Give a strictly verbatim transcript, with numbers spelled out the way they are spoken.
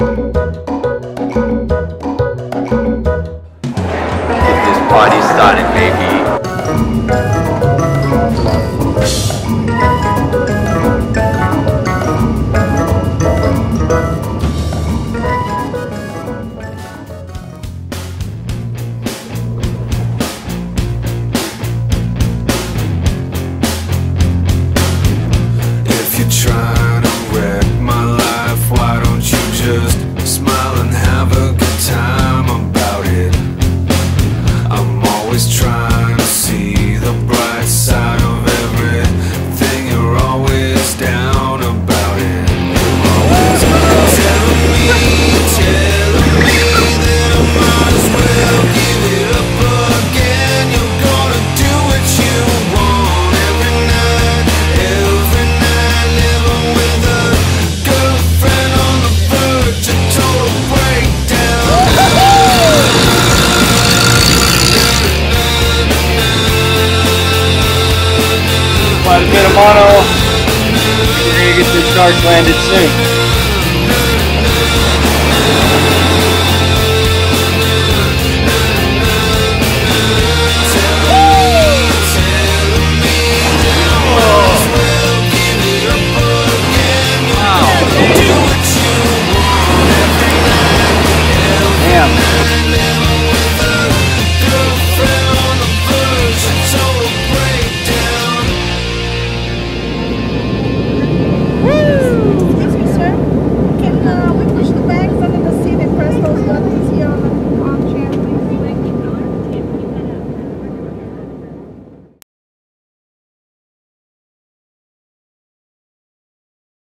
If this party started, baby. If you try. Tomorrow, we're gonna get this shark landed soon.